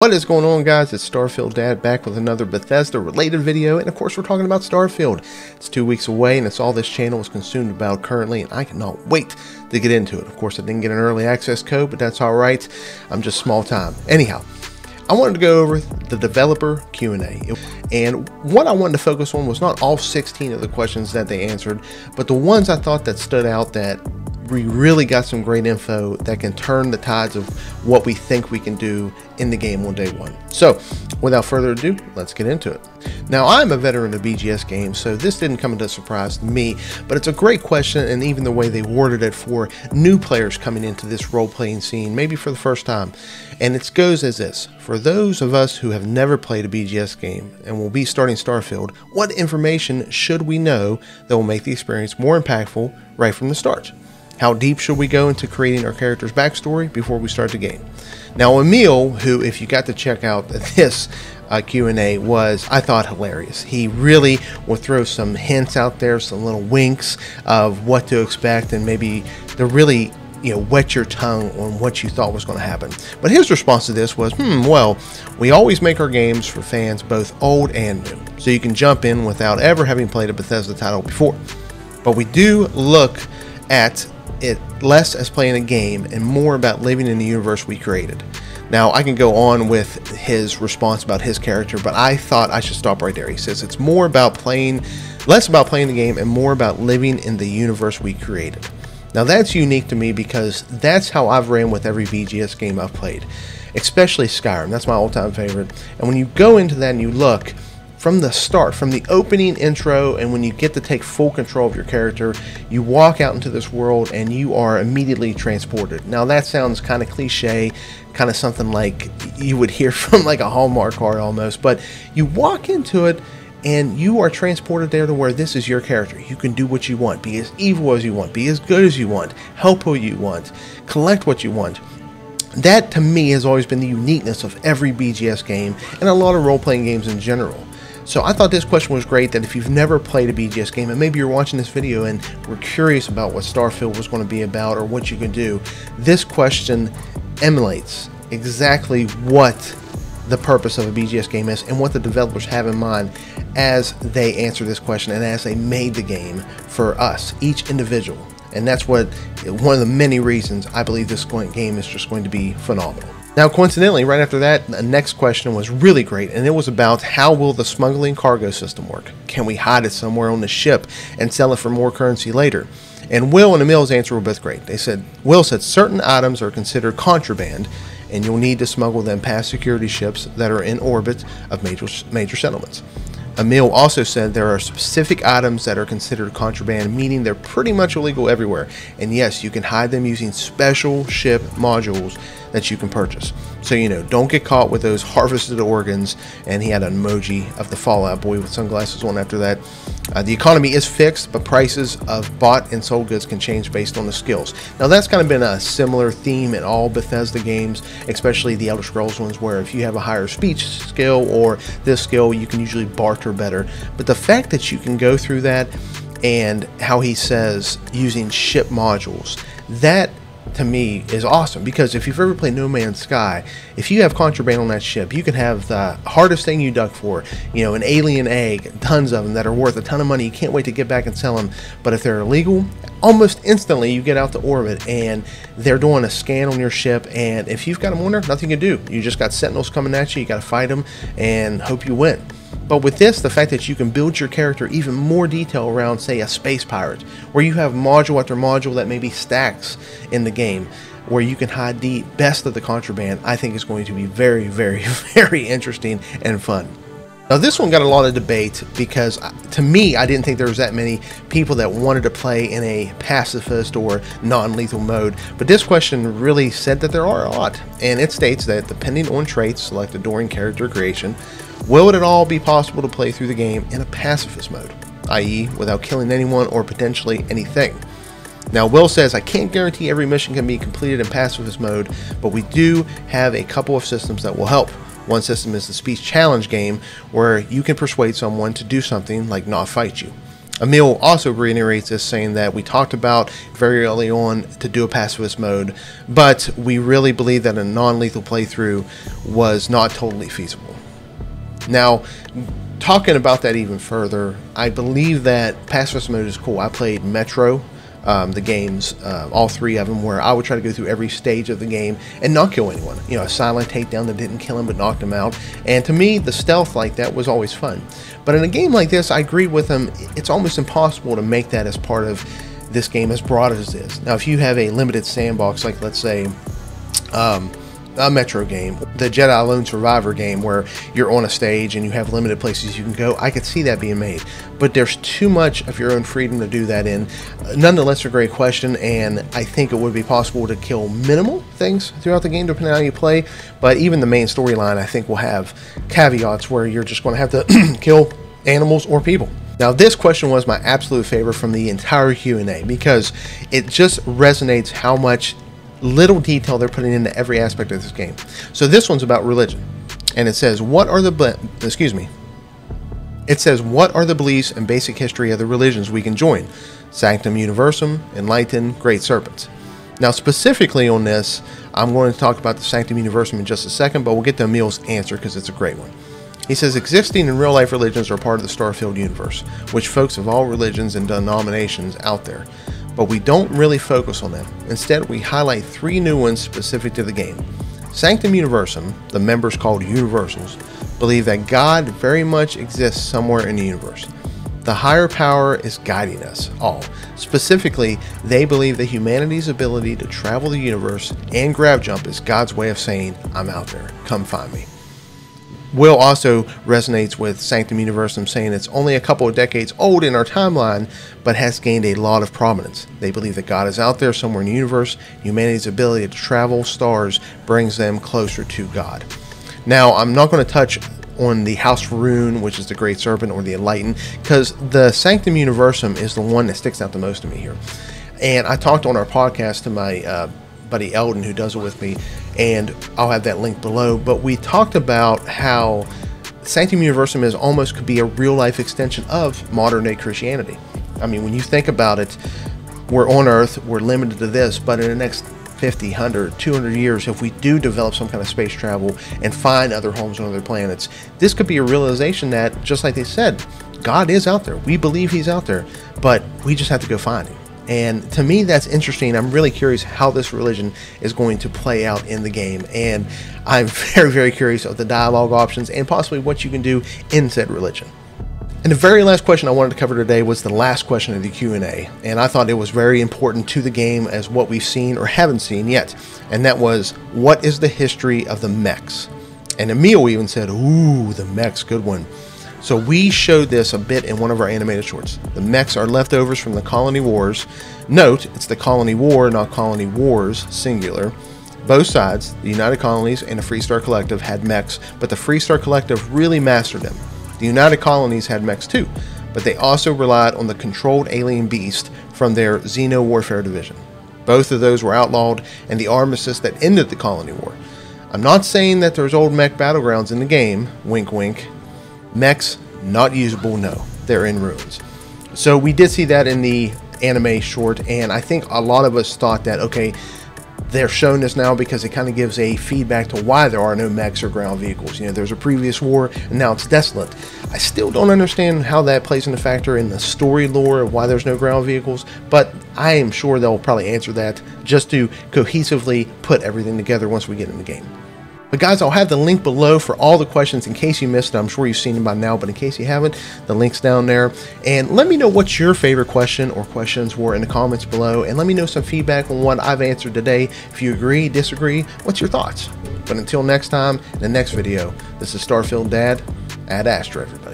What is going on, guys? It's Starfield Dad back with another Bethesda related video, and of course we're talking about Starfield. It's 2 weeks away and it's all this channel is consumed about currently, and I cannot wait to get into it. Of course I didn't get an early access code, but that's all right. I'm just small time. Anyhow, I wanted to go over the developer Q&A, and what I wanted to focus on was not all 16 of the questions that they answered, but the ones I thought that stood out that we really got some great info that can turn the tides of what we think we can do in the game on day one. So without further ado, let's get into it. Now, I'm a veteran of BGS games, so this didn't come as a surprise to me, but it's a great question, and even the way they worded it for new players coming into this role-playing scene, maybe for the first time. And it goes as this: for those of us who have never played a BGS game and will be starting Starfield, what information should we know that will make the experience more impactful right from the start? How deep should we go into creating our character's backstory before we start the game? Now, Emil, who, if you got to check out this Q&A, was, I thought, hilarious. He really would throw some hints out there, some little winks of what to expect, and maybe to really, you know, wet your tongue on what you thought was going to happen. But his response to this was, well, we always make our games for fans both old and new, so you can jump in without ever having played a Bethesda title before. But we do look at it less as playing a game and more about living in the universe we created. Now, I can go on with his response about his character, but I thought I should stop right there. He says it's more about playing, less about playing the game and more about living in the universe we created. Now, that's unique to me because that's how I've ran with every BGS game I've played, especially Skyrim. That's my all-time favorite. And when you go into that and you look from the start, from the opening intro, and when you get to take full control of your character, you walk out into this world and you are immediately transported. Now, that sounds kind of cliche, kind of something like you would hear from like a Hallmark card almost, but you walk into it and you are transported there to where this is your character. You can do what you want, be as evil as you want, be as good as you want, help who you want, collect what you want. That, to me, has always been the uniqueness of every BGS game and a lot of role-playing games in general. So I thought this question was great, that if you've never played a BGS game and maybe you're watching this video and were curious about what Starfield was going to be about or what you can do, this question emulates exactly what the purpose of a BGS game is and what the developers have in mind as they answer this question and as they made the game for us, each individual. And that's what one of the many reasons I believe this game is just going to be phenomenal. Now, coincidentally, right after that, the next question was really great, and it was about how will the smuggling cargo system work? Can we hide it somewhere on the ship and sell it for more currency later? And Will and Emil's answer were both great. They said, Will said certain items are considered contraband, and you'll need to smuggle them past security ships that are in orbit of major settlements. Emil also said there are specific items that are considered contraband, meaning they're pretty much illegal everywhere. And yes, you can hide them using special ship modules that you can purchase. So, you know, don't get caught with those harvested organs. And he had an emoji of the Fallout Boy with sunglasses on after that. The economy is fixed, but prices of bought and sold goods can change based on the skills. Now, that's kind of been a similar theme in all Bethesda games, especially the Elder Scrolls ones, where if you have a higher speech skill or this skill, you can usually barter better. But the fact that you can go through that, and how he says using ship modules, that to me is awesome, because if you've ever played No Man's Sky, if you have contraband on that ship, you can have the hardest thing you duck for, you know, an alien egg, tons of them that are worth a ton of money, you can't wait to get back and sell them. But if they're illegal, almost instantly you get out to orbit and they're doing a scan on your ship, and if you've got them on there, nothing you do, you just got sentinels coming at you, you got to fight them and hope you win. But with this, the fact that you can build your character even more detail around, say, a space pirate, where you have module after module that maybe stacks in the game, where you can hide the best of the contraband, I think is going to be very, very, very interesting and fun. Now, this one got a lot of debate because, to me, I didn't think there was that many people that wanted to play in a pacifist or non-lethal mode, but this question really said that there are a lot, and it states that depending on traits selected during character creation, will it at all be possible to play through the game in a pacifist mode, i.e. without killing anyone or potentially anything? Now, Will says, I can't guarantee every mission can be completed in pacifist mode, but we do have a couple of systems that will help. One system is the speech challenge game, where you can persuade someone to do something, like not fight you. Emil also reiterates this, saying that we talked about very early on to do a pacifist mode, but we really believe that a non-lethal playthrough was not totally feasible. Now, talking about that even further, I believe that pacifist mode is cool. I played Metro, the games, all three of them, where I would try to go through every stage of the game and not kill anyone. You know, a silent takedown that didn't kill him but knocked him out. And to me, the stealth like that was always fun. But in a game like this, I agree with him. It's almost impossible to make that as part of this game as broad as this. Now, if you have a limited sandbox, like let's say, a Metro game, the Jedi Alone Survivor game, where you're on a stage and you have limited places you can go, I could see that being made. But there's too much of your own freedom to do that in. Nonetheless, a great question, and I think it would be possible to kill minimal things throughout the game depending on how you play. But even the main storyline, I think, will have caveats where you're just going to have to kill animals or people. Now, this question was my absolute favorite from the entire Q&A, because it just resonates how much little detail they're putting into every aspect of this game. So this one's about religion, and it says, what are the beliefs and basic history of the religions we can join? Sanctum Universum, Enlightened, Great Serpents. Now, specifically on this, I'm going to talk about the Sanctum Universum in just a second, but we'll get to Emil's answer because it's a great one. He says, existing and real life religions are part of the Starfield universe, which folks of all religions and denominations out there, but we don't really focus on them. Instead, we highlight three new ones specific to the game. Sanctum Universum, the members called Universals, believe that God very much exists somewhere in the universe. The higher power is guiding us all. Specifically, they believe that humanity's ability to travel the universe and grab jump is God's way of saying, I'm out there, come find me. Will also resonates with Sanctum Universum, saying it's only a couple of decades old in our timeline, but has gained a lot of prominence. They believe that God is out there somewhere in the universe. Humanity's ability to travel stars brings them closer to God. Now, I'm not going to touch on the House Rune, which is the Great Serpent, or the Enlightened, because the Sanctum Universum is the one that sticks out the most to me here. And I talked on our podcast to my buddy Eldon, who does it with me, and I'll have that link below, but we talked about how Sanctum Universum is almost could be a real life extension of modern day Christianity. I mean, when you think about it, we're on Earth, we're limited to this, but in the next 50, 100, 200 years, if we do develop some kind of space travel and find other homes on other planets, this could be a realization that, just like they said, God is out there. We believe he's out there, but we just have to go find him. And to me, that's interesting. I'm really curious how this religion is going to play out in the game. And I'm very, very curious of the dialogue options and possibly what you can do in said religion. And the very last question I wanted to cover today was the last question of the Q&A. And I thought it was very important to the game as what we've seen or haven't seen yet. And that was, what is the history of the mechs? And Emil even said, ooh, the mechs, good one. So we showed this a bit in one of our animated shorts. The mechs are leftovers from the Colony Wars. Note, it's the Colony War, not Colony Wars, singular. Both sides, the United Colonies and the Freestar Collective, had mechs, but the Freestar Collective really mastered them. The United Colonies had mechs too, but they also relied on the controlled alien beast from their Xeno Warfare division. Both of those were outlawed and the armistice that ended the Colony War. I'm not saying that there's old mech battlegrounds in the game, wink wink. Mechs, not usable, no. They're in ruins. So we did see that in the anime short, and I think a lot of us thought that, okay, they're showing this now because it kind of gives a feedback to why there are no mechs or ground vehicles. You know, there's a previous war, and now it's desolate. I still don't understand how that plays into factor in the story lore of why there's no ground vehicles, but I am sure they'll probably answer that just to cohesively put everything together once we get in the game. But guys, I'll have the link below for all the questions in case you missed it. I'm sure you've seen them by now, but in case you haven't, the link's down there. And let me know what your favorite question or questions were in the comments below. And let me know some feedback on what I've answered today. If you agree, disagree, what's your thoughts? But until next time, in the next video, this is Starfield Dad. Ad Astra, everybody.